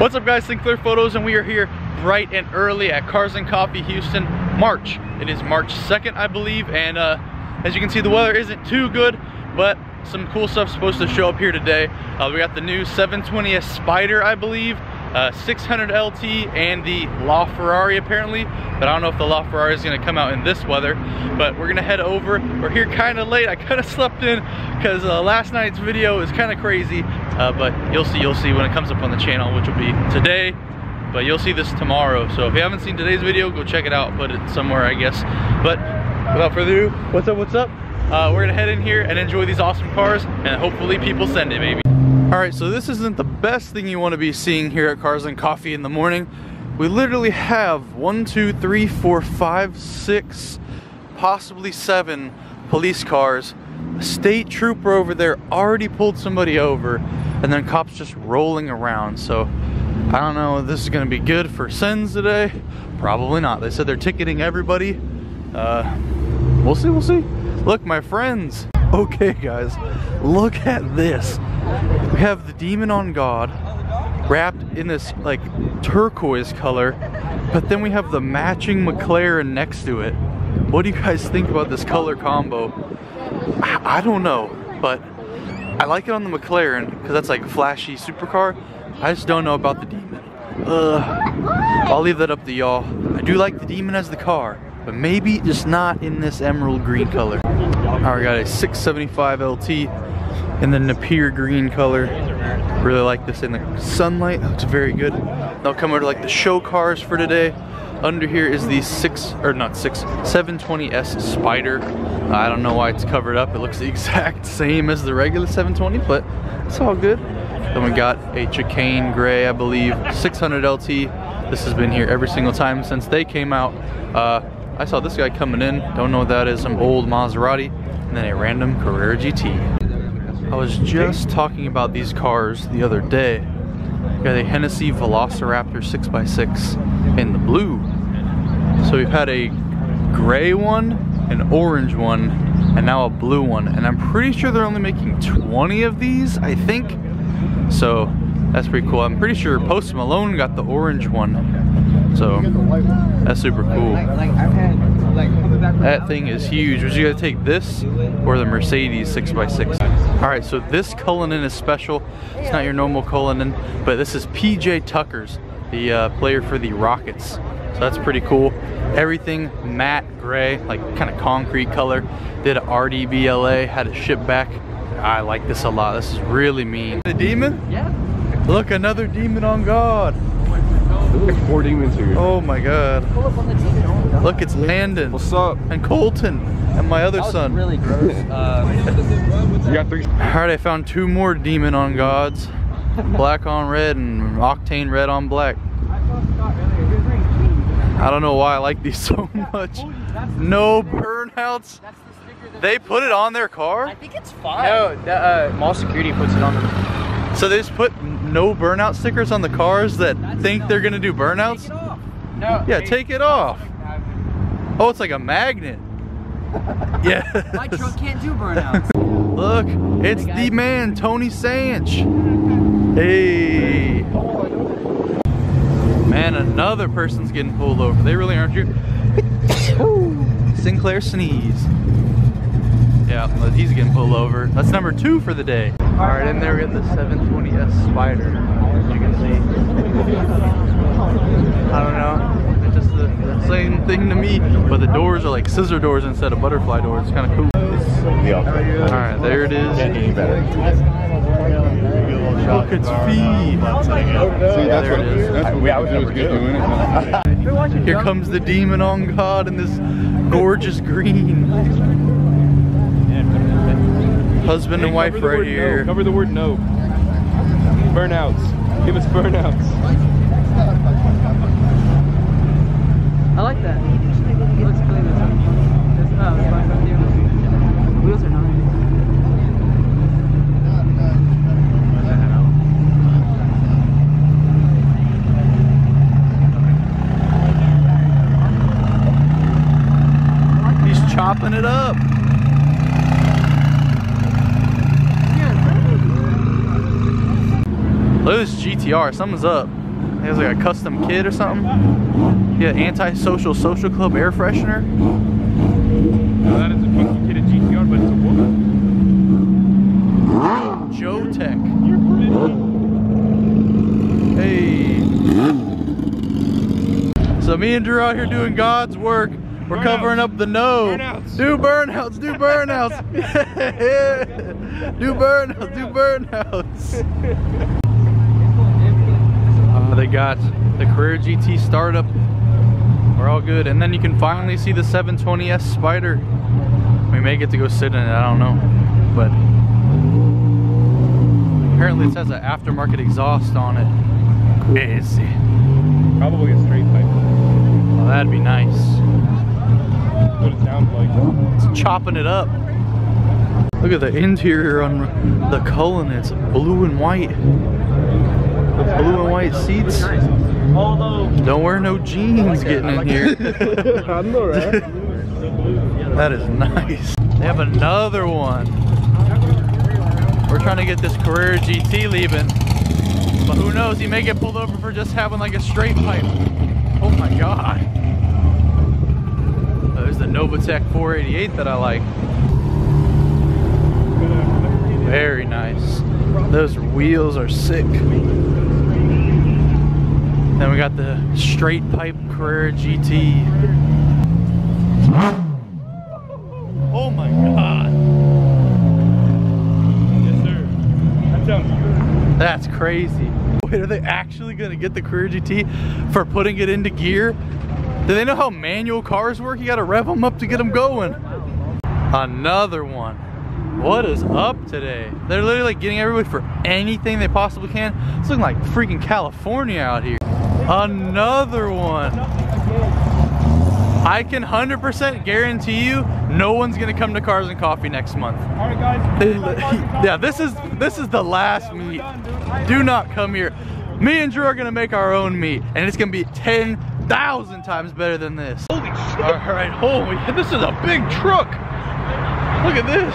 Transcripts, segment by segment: What's up guys, Sinclair Photos, and we are here bright and early at Cars and Coffee Houston, March. It is March 2nd, I believe, and as you can see, the weather isn't too good, but some cool stuff's supposed to show up here today. We got the new 720S Spider, I believe, 600 LT, and the La Ferrari apparently, but I don't know if the La Ferrari is going to come out in this weather. But we're going to head over. We're here kind of late. I kind of slept in because last night's video is kind of crazy, but you'll see when it comes up on the channel, which will be today, but you'll see this tomorrow. So if you haven't seen today's video, go check it out, put it somewhere I guess. But without further ado, what's up, we're going to head in here and enjoy these awesome cars, and hopefully people send it, baby. Alright, so this isn't the best thing you want to be seeing here at Cars and Coffee in the morning. We literally have 1, 2, 3, 4, 5, 6, possibly 7 police cars. A state trooper over there already pulled somebody over, and then cops just rolling around. So I don't know if this is going to be good for sends today. Probably not. They said they're ticketing everybody. We'll see. Look, my friends. Okay guys, look at this. We have the Demon on God wrapped in this like turquoise color, but then we have the matching McLaren next to it. What do you guys think about this color combo? I don't know, but I like it on the McLaren because that's like a flashy supercar. I just don't know about the Demon. I'll leave that up to y'all. I do like the Demon as the car, but maybe just not in this emerald green color. Alright, got a 675 LT in the Napier green color. Really like this in the sunlight. Looks very good. Now come over to like the show cars for today. Under here is the 720S Spider. I don't know why it's covered up. It looks the exact same as the regular 720, but it's all good. Then we got a Chicane gray, I believe, 600 LT. This has been here every single time since they came out. I saw this guy coming in, don't know what that is, some old Maserati, and then a random Carrera GT. I was just talking about these cars the other day. Got a Hennessey Velociraptor 6x6 in the blue. So we've had a gray one, an orange one, and now a blue one. And I'm pretty sure they're only making 20 of these, I think. So that's pretty cool. I'm pretty sure Post Malone got the orange one. So that's super cool. That thing is huge. Would you guys take this or the Mercedes 6x6? Alright, so this Cullinan is special. It's not your normal Cullinan, but this is PJ Tucker's, the player for the Rockets. So that's pretty cool. Everything matte gray, like kind of concrete color. Did a RDBLA, had it shipped back. I like this a lot. This is really mean. The Demon? Yeah. Look, another Demon on God. There's 4 demons here. Oh my god. Look, it's Landon. What's up? And Colton. And my other son. Really gross. You got 3. Alright, I found 2 more Demon on Gods. Black on red and Octane red on black. I don't know why I like these so much. No burnouts. They put it on their car? I think it's fine. No, the, mall security puts it on them. So they just put no burnout stickers on the cars that think they're gonna do burnouts? No. Yeah, take it off. Oh, it's like a magnet. Yeah. My truck can't do burnouts. Look, it's the man, Tony Sanch. Hey. Man, another person's getting pulled over. They really aren't you. Sinclair sneeze. Yeah, he's getting pulled over. That's number 2 for the day. Alright, and there we got the 720S Spider, as you can see. I don't know, it's just the same thing to me, but the doors are like scissor doors instead of butterfly doors. It's kind of cool. Alright, there it is. Look, it's Fee. Yeah, there it is. Here comes the Demon on God in this gorgeous green. Husband and wife right here. No. Cover the word no. Burnouts. Give us burnouts. I like that. It looks clean. The wheels are nice. He's chopping it up. Look at this GTR, something's up. It was like a custom kit or something. Yeah, anti-social social club air freshener. No, that is a fucking kid at GTR, but it's a woman. Joe Tech. Hey. So me and Drew out here doing God's work. We're covering up the nose. Do burnouts, do burnouts. Do burnouts, do burnouts. They got the Carrera GT startup. We're all good. And then you can finally see the 720S Spider. We may get to go sit in it, I don't know. But apparently it has an aftermarket exhaust on it. Crazy. Probably a straight pipe. Well, that'd be nice. That's what it sounds like. It's chopping it up. Look at the interior on the Cullinan. It's blue and white. With blue and white seats. Don't wear no jeans getting in here. That is nice. They have another one. We're trying to get this Carrera GT leaving. But who knows, he may get pulled over for just having like a straight pipe. Oh my God. There's the Novatec 488 that I like. Very nice. Those wheels are sick. Then we got the straight pipe Carrera GT. Oh my God. Yes, sir. That sounds good. That's crazy. Wait, are they actually gonna get the Carrera GT for putting it into gear? Do they know how manual cars work? You gotta rev them up to get them going. Another one. What is up today? They're literally like getting everybody for anything they possibly can. It's looking like freaking California out here. Another one. I can 100% guarantee you no one's gonna come to Cars and Coffee next month. Alright guys. Yeah, this is the last meet. Do not come here. Me and Drew are gonna make our own meet and it's gonna be 10,000 times better than this. Holy shit. Alright, holy, this is a big truck. Look at this.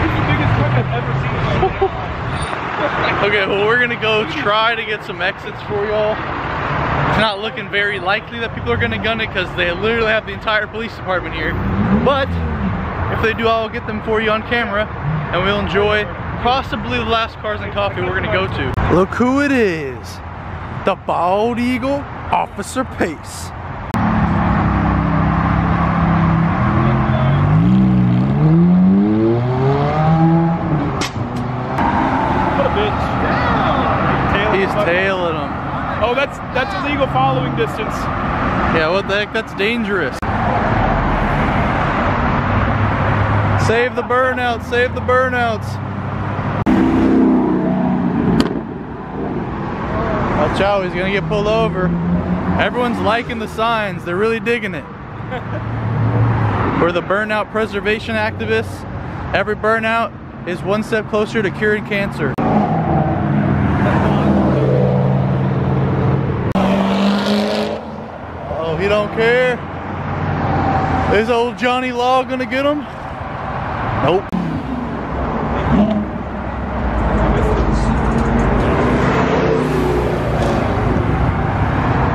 This is the biggest truck I've ever seen. Okay, well we're gonna go try to get some exits for y'all. It's not looking very likely that people are gonna gun it because they literally have the entire police department here. But if they do, I'll get them for you on camera and we'll enjoy possibly the last Cars and Coffee we're gonna go to. Look who it is. The Bald Eagle, Officer Pace. That's illegal following distance. Yeah, what the heck? That's dangerous. Save the burnouts, save the burnouts. Watch out, he's gonna get pulled over. Everyone's liking the signs, they're really digging it. We're the burnout preservation activists. Every burnout is one step closer to curing cancer. You don't care. Is old Johnny Law gonna get him? Nope.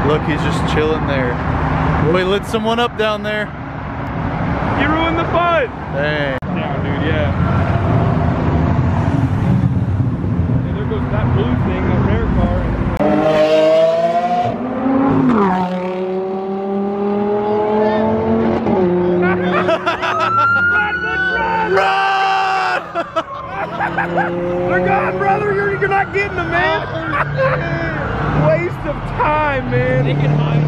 Look, he's just chilling there. Wait, lit someone up down there. You ruined the fun. Dang. Down, dude. Yeah. And there goes that blue thing, that rare car. They're gone, brother. You're not getting them, man. Waste of time, man. They can hide.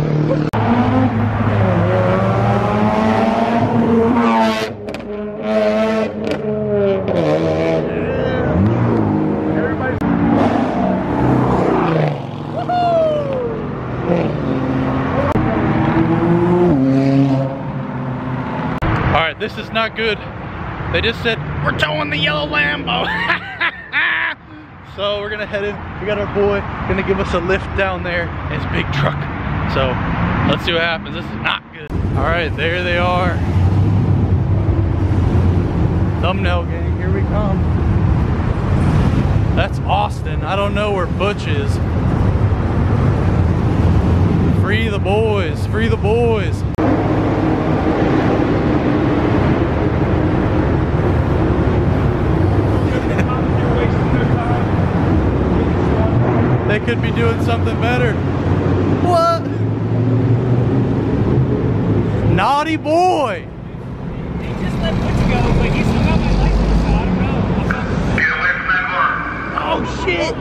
All right, this is not good. They just said, we're towing the yellow Lambo. So we're gonna head in. We got our boy gonna give us a lift down there in his big truck. So let's see what happens. This is not good. All right, there they are. Thumbnail gang, here we come. That's Austin. I don't know where Butch is. the boys, free the boys. They could be doing something better. What? Naughty boy. They just let Butch go, but he still got my license, so I don't know. Get away from that car. Oh shit.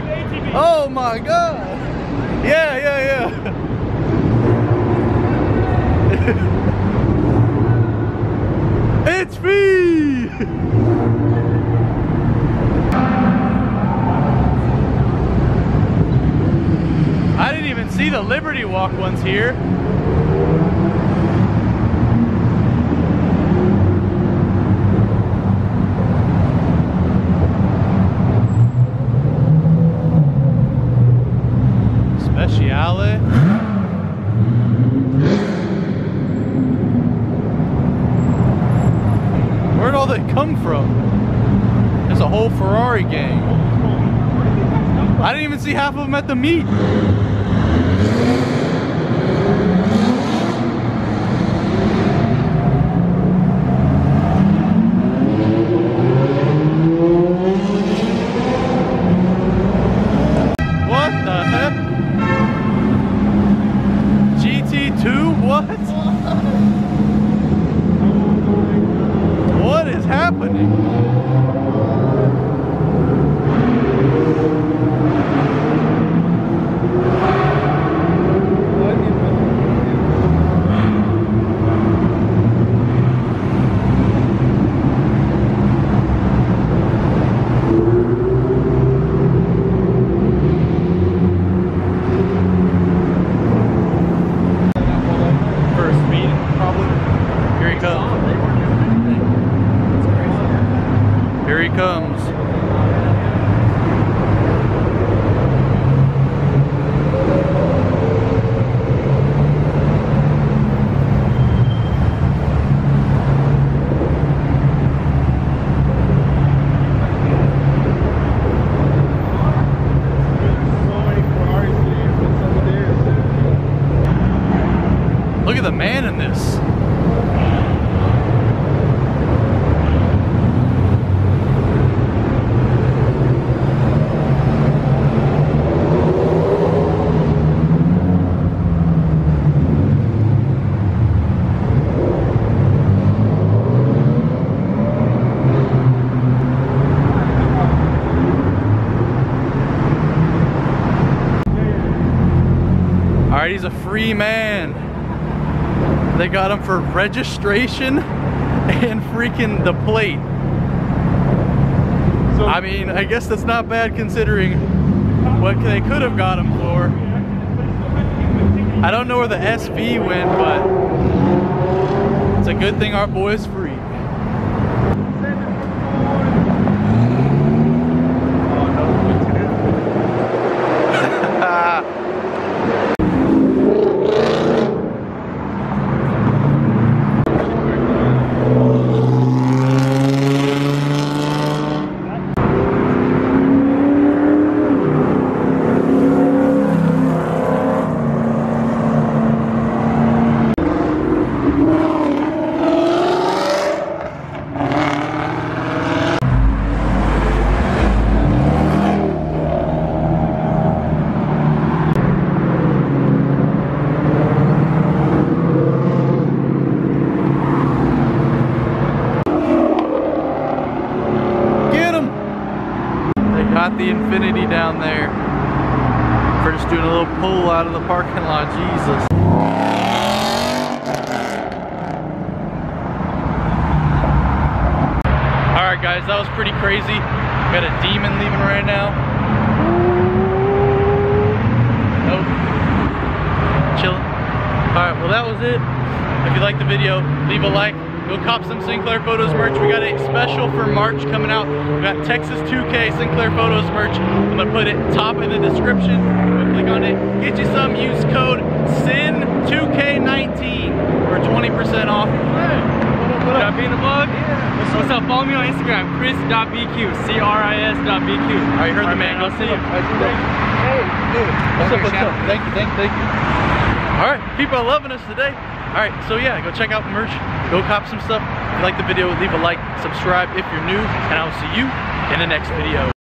Oh my god. Yeah, yeah, yeah. It's me. I didn't even see the Liberty Walk ones here. Speciale. Where'd all that come from? There's a whole Ferrari gang. I didn't even see half of them at the meet. What the heck? GT2? What? What is happening? He's a free man. They got him for registration and freaking the plate. So, I mean, I guess that's not bad considering what they could have got him for. I don't know where the SV went, but it's a good thing our boy is free. The infinity down there. We're just doing a little pull out of the parking lot. Jesus. All right guys, that was pretty crazy. We got a Demon leaving right now. Nope. Chilling. All right, well that was it. If you liked the video, leave a like. Go cop some Sinclair Photos merch. We got a special for March coming out. We got Texas 2K Sinclair Photos merch. I'm gonna put it top in the description. Go click on it, get you some, use code SIN2K19 for 20% off. being the vlog. Yeah. What's up? Follow me on Instagram, Chris.bq, CRIS.bq. Alright, heard the man. I'll see you. Hey, dude. What's up? What's up? Thank you. Alright, people are loving us today. Alright, so yeah, go check out the merch. Go cop some stuff. If you like the video, leave a like, subscribe if you're new, and I'll see you in the next video.